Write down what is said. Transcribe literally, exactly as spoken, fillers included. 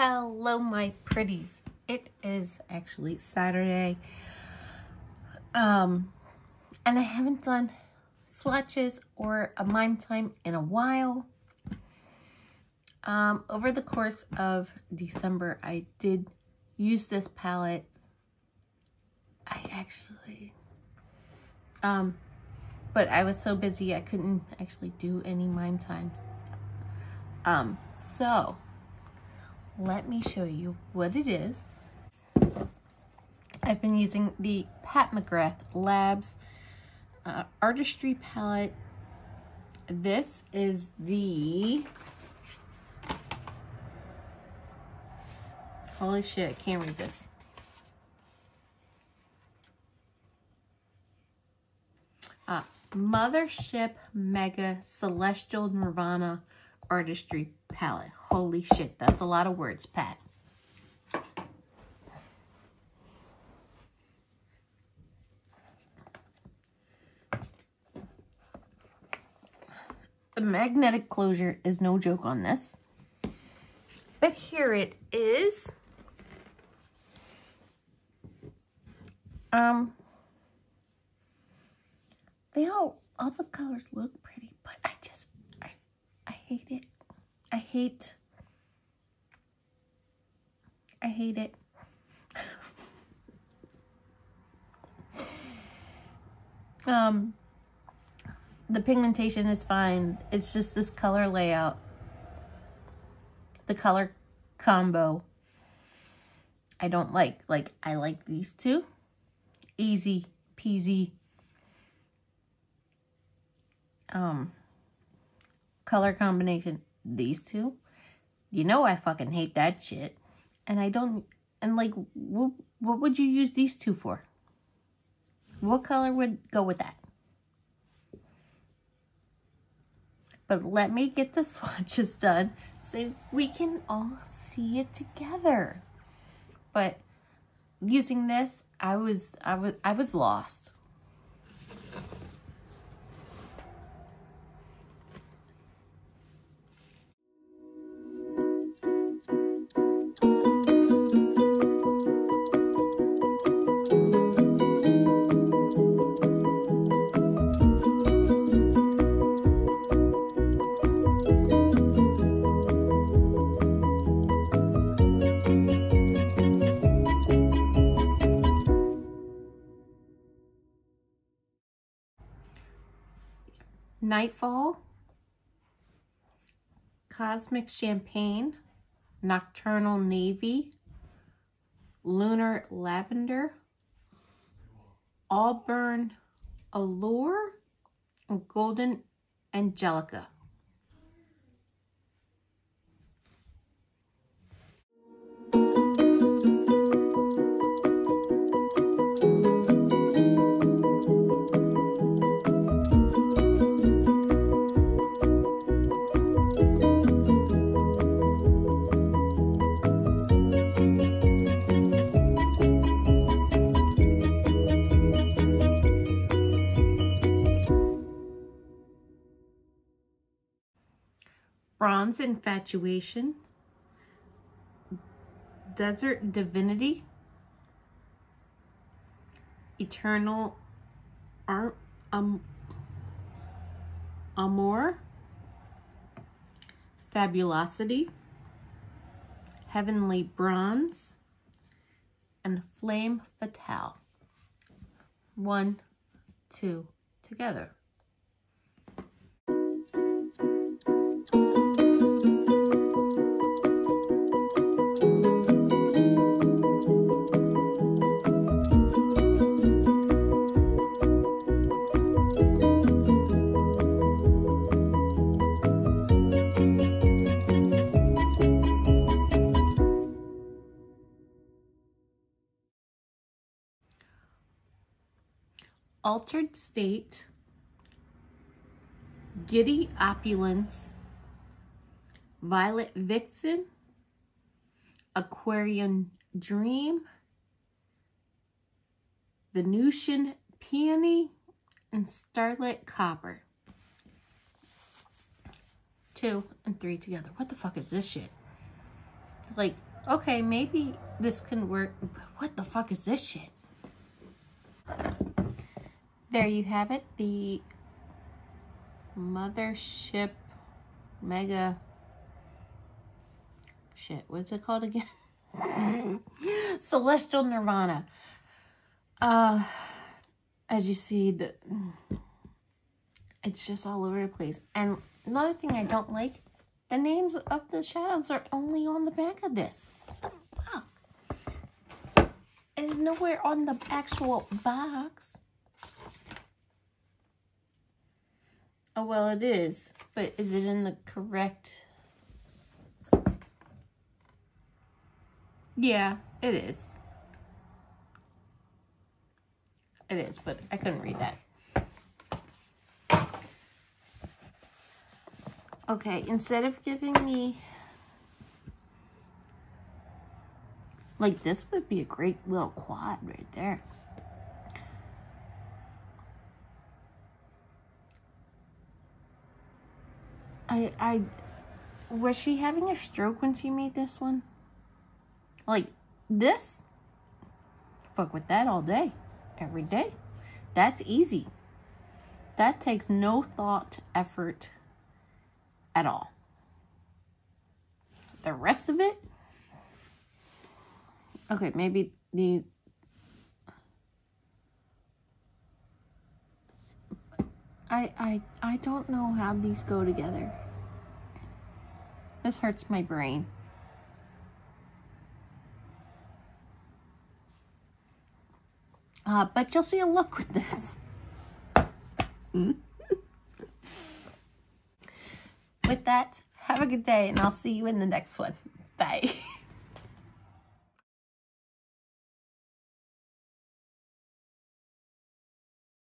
Hello, my pretties. It is actually Saturday, um, and I haven't done swatches or a mime time in a while. Um, over the course of December, I did use this palette. I actually, um, but I was so busy I couldn't actually do any mime times. Um, so let me show you what it is. I've been using the Pat McGrath Labs uh, Artistry Palette. This is the... Holy shit, I can't read this. Uh, Mothership Mega Celestial Nirvana Artistry Palette. Holy shit, that's a lot of words, Pat. The magnetic closure is no joke on this. But here it is. Um, they all, all the colors look pretty, but I just, I, I hate it. I hate, I hate it. um, the pigmentation is fine. It's just this color layout, the color combo. I don't like, like, I like these two. Easy peasy um, color combination. These two, you know, I fucking hate that shit. And I don't, and like, what, what would you use these two for? What color would go with that? But let me get the swatches done so we can all see it together. But using this, I was, I was, I was lost. Nightfall, Cosmic Champagne, Nocturnal Navy, Lunar Lavender, Auburn Allure, and Golden Angelica. Bronze Infatuation, Desert Divinity, Eternal Ar um, Amour, Fabulosity, Heavenly Bronze, and Flame Fatale. One, two, together. Altered State, Giddy Opulence, Violet Vixen, Aquarian Dream, Venusian Peony, and Starlit Copper. Two and three together. What the fuck is this shit? Like, Okay, maybe this can work. What the fuck is this shit? There you have it, the Mothership Mega shit. What's it called again? Celestial Nirvana. Uh, as you see, the it's just all over the place. And another thing I don't like, the names of the shadows are only on the back of this. What the fuck? It's nowhere on the actual box. Oh, well, it is, but is it in the correct? Yeah, it is. It is, but I couldn't read that. Okay, instead of giving me, like, this would be a great little quad right there. I, I, was she having a stroke when she made this one? Like, this? Fuck with that all day, every day. That's easy. That takes no thought, effort at all. The rest of it? Okay, maybe the... I, I, I don't know how these go together. This hurts my brain. Uh, but you'll see a look with this. With that, have a good day, and I'll see you in the next one. Bye.